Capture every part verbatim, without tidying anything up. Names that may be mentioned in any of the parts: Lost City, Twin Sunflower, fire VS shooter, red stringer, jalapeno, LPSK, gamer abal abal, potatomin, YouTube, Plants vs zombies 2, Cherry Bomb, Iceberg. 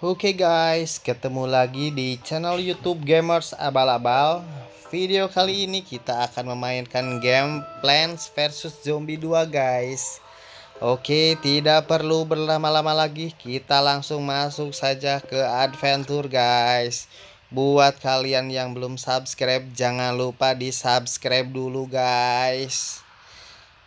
Oke okay guys, ketemu lagi di channel YouTube Gamers Abal-abal. Video kali ini kita akan memainkan game Plants versus Zombie dua guys. Oke, okay, tidak perlu berlama-lama lagi, kita langsung masuk saja ke adventure guys. Buat kalian yang belum subscribe, jangan lupa di-subscribe dulu guys.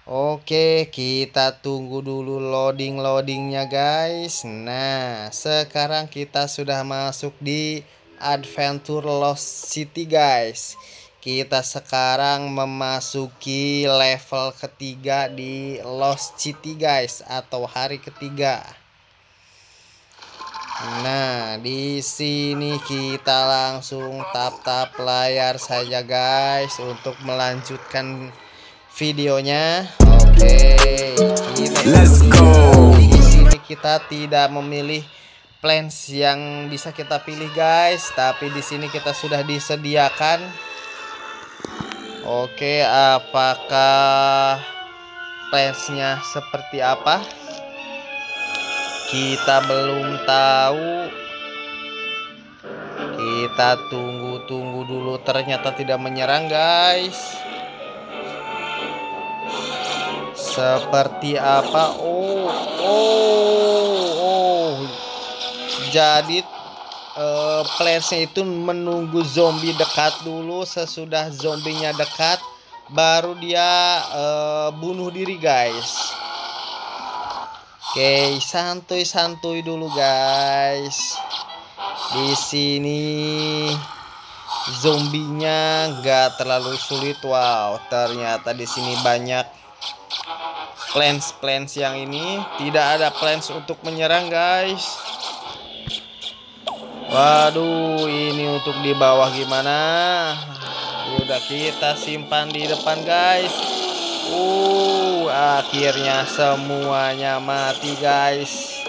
Oke, kita tunggu dulu loading-loadingnya guys. Nah, sekarang kita sudah masuk di Adventure Lost City guys. Kita sekarang memasuki level ketiga di Lost City guys, atau hari ketiga. Nah, di sini kita langsung tap-tap layar saja guys untuk melanjutkan videonya. Oke, okay, let's go. Di sini kita tidak memilih plants yang bisa kita pilih guys, tapi di sini kita sudah disediakan. Oke, okay, apakah plantsnya seperti apa? Kita belum tahu. Kita tunggu-tunggu dulu. Ternyata tidak menyerang guys. Seperti apa? Oh, oh, oh. Jadi eh, playersnya itu menunggu zombie dekat dulu. Sesudah zombinya dekat, baru dia eh, bunuh diri guys. Oke, santuy-santuy dulu guys. Di sini zombinya nggak terlalu sulit. Wow, ternyata di sini banyak plants plants yang ini. Tidak ada plants untuk menyerang guys. Waduh, ini untuk di bawah gimana? Udah, kita simpan di depan guys. Uh, akhirnya semuanya mati guys.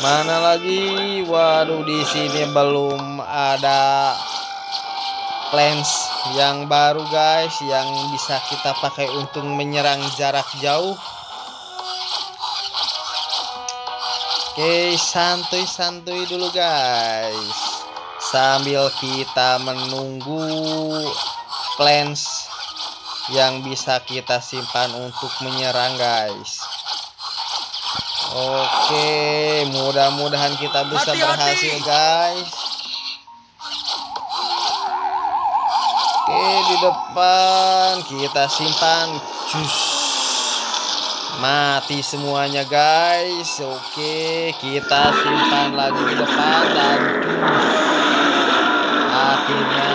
Mana lagi? Waduh, di sini belum ada plants yang baru guys, yang bisa kita pakai untuk menyerang jarak jauh. Oke, santuy-santuy dulu guys, sambil kita menunggu plants yang bisa kita simpan untuk menyerang guys. Oke, mudah-mudahan kita bisa berhasil guys. Di depan kita simpan. Cus. Mati semuanya guys. Oke, kita simpan lagi di depan dan akhirnya.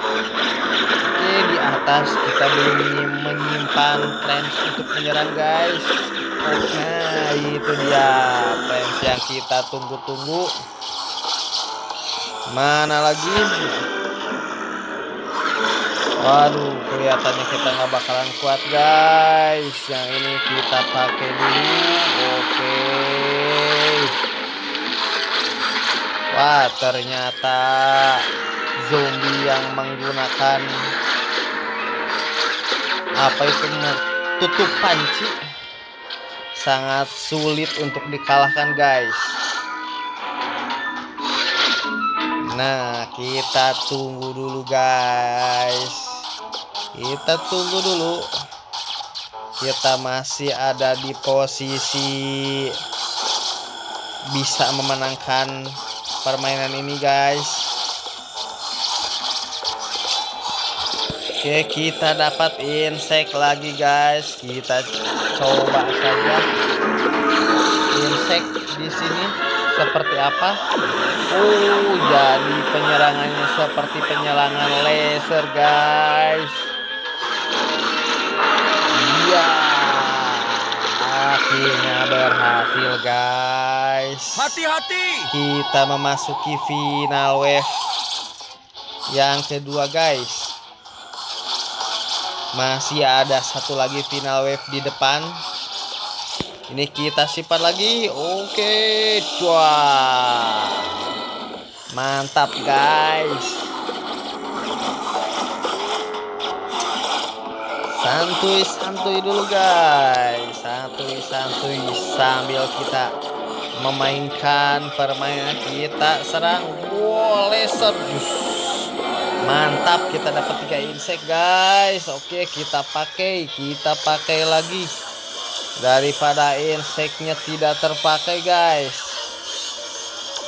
Oke, di atas kita belum menyimpan plants untuk menyerang guys. Nah, itu dia plants yang kita tunggu-tunggu. Mana lagi? Waduh, kelihatannya kita nggak bakalan kuat guys. Yang ini kita pakai dulu. Oke. Wah, ternyata zombie yang menggunakan apa itu, tutup panci, sangat sulit untuk dikalahkan guys. Nah, kita tunggu dulu guys. Kita tunggu dulu. Kita masih ada di posisi bisa memenangkan permainan ini guys. Oke, kita dapat insect lagi guys. Kita coba saja insect di sini seperti apa. Oh, jadi penyerangannya seperti penyerangan laser guys. Iya, akhirnya berhasil guys. Hati-hati, kita memasuki final wave yang kedua guys. Masih ada satu lagi final wave di depan. Ini kita simpan lagi. Oke, wah, mantap guys. santuy-santuy dulu guys, santuy-santuy sambil kita memainkan permainan kita. Serang, wow, laser, mantap, kita dapat tiga insect guys. Oke, kita pakai, kita pakai lagi daripada inseknya tidak terpakai guys.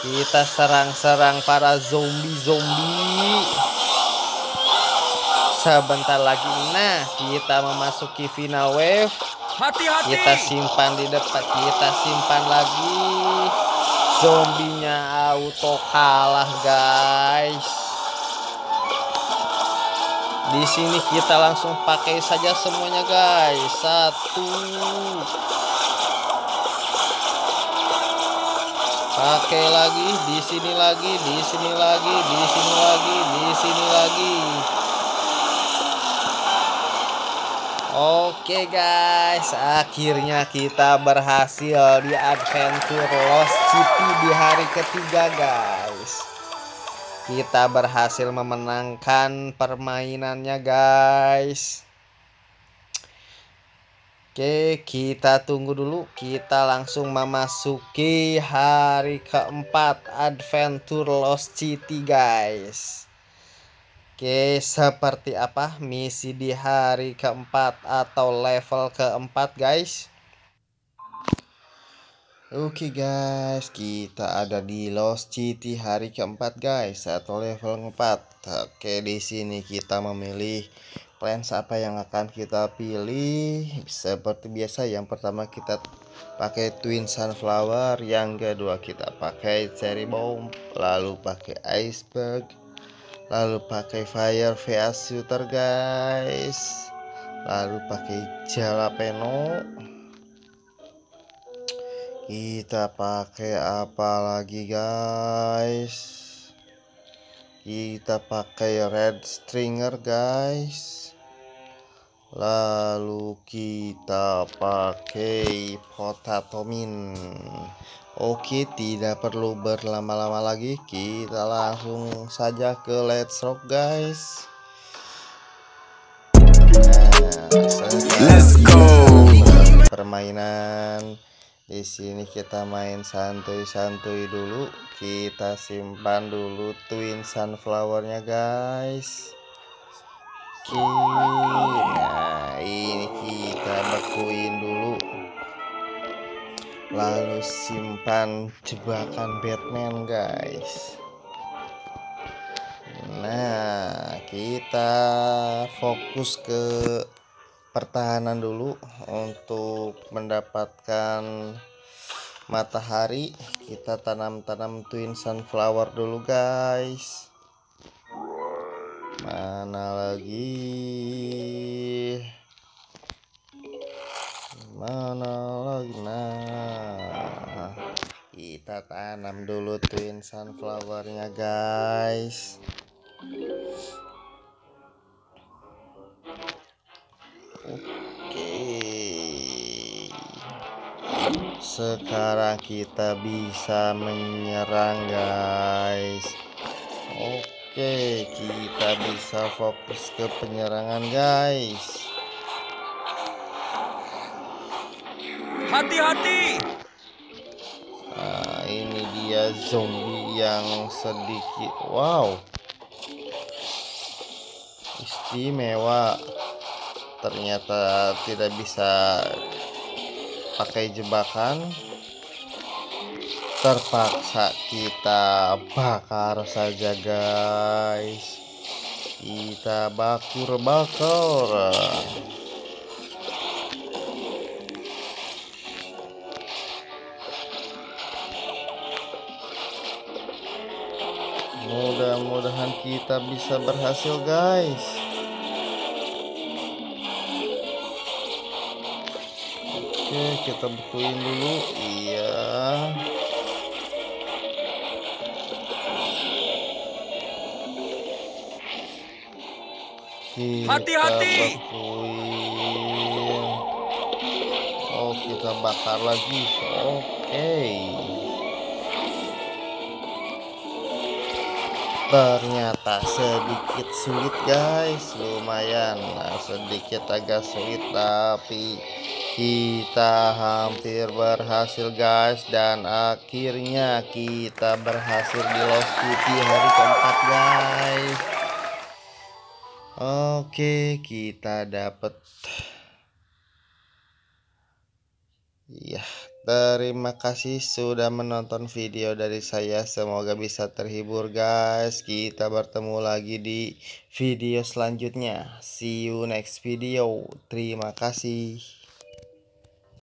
Kita serang-serang para zombie-zombie. Sebentar lagi, nah kita memasuki final wave. Hati-hati. Kita simpan di depan, kita simpan lagi. Zombinya auto kalah guys. Di sini kita langsung pakai saja semuanya guys. Satu. Pakai lagi, di sini lagi, di sini lagi, di sini lagi, di sini lagi. Oke guys, akhirnya kita berhasil di adventure Lost City di hari ketiga guys. Kita berhasil memenangkan permainannya guys. Oke, kita tunggu dulu. Kita langsung memasuki hari keempat adventure Lost City guys. Oke, seperti apa misi di hari keempat atau level keempat guys? Oke guys, kita ada di Lost City hari keempat guys atau level keempat. Oke, di sini kita memilih plans apa yang akan kita pilih. Seperti biasa, yang pertama kita pakai Twin Sunflower, yang kedua kita pakai Cherry Bomb, lalu pakai Iceberg, lalu pakai Fire V S Shooter guys, lalu pakai jalapeno. Kita pakai apa lagi guys? Kita pakai red stringer guys, lalu kita pakai potatomin. Oke, tidak perlu berlama-lama lagi, kita langsung saja ke let's rock guys. Nah, let's go permainan. Di sini kita main santuy-santuy dulu. Kita simpan dulu Twin Sunflower-nya guys. Oke, nah ini kita bekuin dulu, lalu simpan jebakan Batman guys. Nah, kita fokus ke pertahanan dulu untuk mendapatkan matahari. Kita tanam-tanam Twin Sunflower dulu guys. Mana lagi? Mana lagi? Nah, kita tanam dulu Twin Sunflower-nya guys. Oke, sekarang kita bisa menyerang guys. Oke, kita bisa fokus ke penyerangan guys. Hati-hati. Nah, ini dia zombie yang sedikit wow istimewa, ternyata tidak bisa pakai jebakan. Terpaksa kita bakar saja guys. Kita bakur-bakar. Mudah-mudahan kita bisa berhasil guys. Oke, kita bukuin dulu. Iya. Hati-hati. Oh, kita bakar lagi. Oke. Okay. ternyata sedikit sulit guys, lumayan nah, sedikit agak sulit tapi kita hampir berhasil guys, dan akhirnya kita berhasil di Lost City hari keempat guys. Oke, kita dapat ya. Terima kasih sudah menonton video dari saya, semoga bisa terhibur guys. Kita bertemu lagi di video selanjutnya. See you next video. Terima kasih.